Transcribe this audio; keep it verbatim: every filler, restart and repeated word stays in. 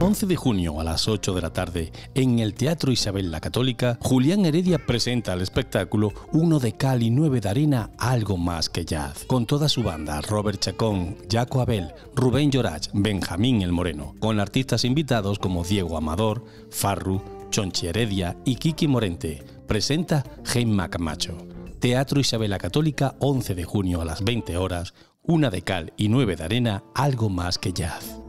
once de junio a las ocho de la tarde, en el Teatro Isabel la Católica, Julián Heredia presenta al espectáculo Uno de cal y nueve de arena, algo más que jazz, con toda su banda: Robert Chacón, Jaco Abel, Rubén Llorach, Benjamín el Moreno, con artistas invitados como Diego Amador, Farru, Chonchi Heredia y Kiki Morente. Presenta Gema Camacho. Teatro Isabel la Católica, once de junio a las veinte horas, Una de cal y nueve de arena, algo más que jazz.